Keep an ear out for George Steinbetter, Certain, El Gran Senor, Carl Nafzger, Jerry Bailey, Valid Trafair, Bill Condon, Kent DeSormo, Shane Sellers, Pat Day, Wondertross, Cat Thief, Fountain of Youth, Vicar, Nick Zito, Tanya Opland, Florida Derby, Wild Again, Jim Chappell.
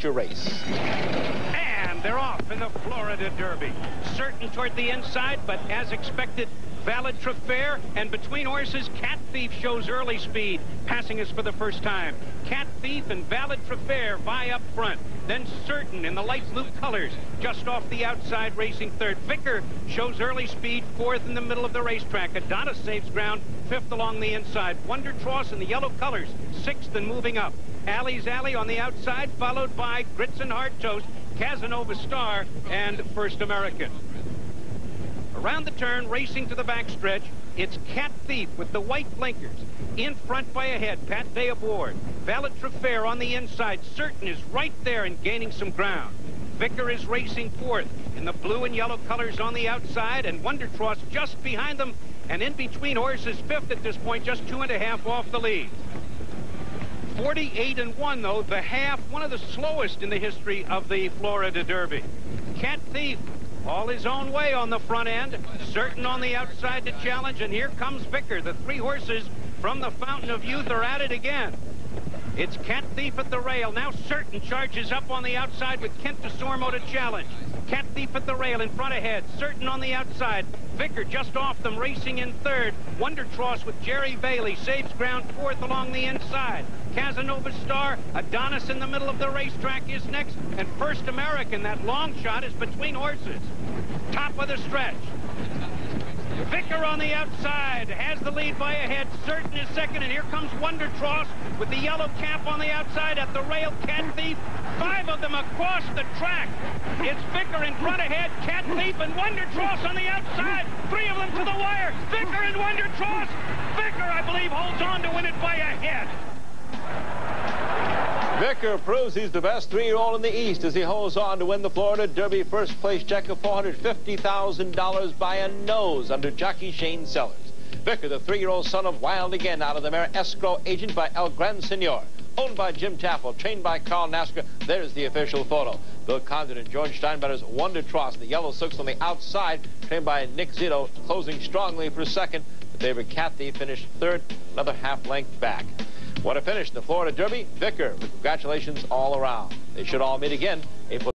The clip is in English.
feature race. And they're off in the Florida Derby. Certain toward the inside, but as expected, Valid Trafair, and between horses, Cat Thief shows early speed, passing us for the first time. Cat Thief and Valid Trafair vie up front. Then Certain in the light blue colors, just off the outside, racing third. Vicar shows early speed, fourth in the middle of the racetrack. Adonis saves ground, fifth along the inside. Wondertross in the yellow colors, sixth and moving up. Alley's Alley on the outside, followed by Grits and Hard Toast, Casanova Star, and First American. Around the turn, racing to the backstretch, it's Cat Thief with the white blinkers. In front by a head, Pat Day aboard. Valid Trafair on the inside. Certain is right there and gaining some ground. Vicar is racing fourth in the blue and yellow colors on the outside, and Wondertross just behind them, and in between horses fifth at this point, just 2.5 off the lead. 48-1, though, the half, one of the slowest in the history of the Florida Derby. Cat Thief all his own way on the front end, Certain on the outside to challenge, and here comes Vicar. The three horses from the Fountain of Youth are at it again. It's Cat Thief at the rail. Now Certain charges up on the outside with Kent DeSormo to challenge. Cat Thief at the rail in front ahead, Certain on the outside. Vicar just off them, racing in third. Wondertross with Jerry Bailey saves ground fourth along the inside. Casanova Star, Adonis in the middle of the racetrack is next, and First American, that long shot, is between horses. Top of the stretch. Vicar on the outside has the lead by a head. Certain is second, and here comes Wondertross with the yellow cap on the outside at the rail. Cat Thief, five of them across the track. It's Vicar in front ahead, Cat Thief and Wondertross on the outside. Three of them to the wire. Vicar and Wondertross. Vicar, I believe, holds on to win it by a head. Vicar proves he's the best three-year-old in the East as he holds on to win the Florida Derby first-place check of $450,000 by a nose under jockey Shane Sellers. Vicar, the three-year-old son of Wild Again, out of the mare, escrow agent by El Gran Senor. Owned by Jim Chappell, trained by Carl Nafzger. There's the official photo. Bill Condon and George Steinbetter's Wondertross, the yellow six on the outside, trained by Nick Zito, closing strongly for second. The favorite Cat Thief finished third, another half-length back. What a finish in the Florida Derby. Vicar, congratulations all around. They should all meet again April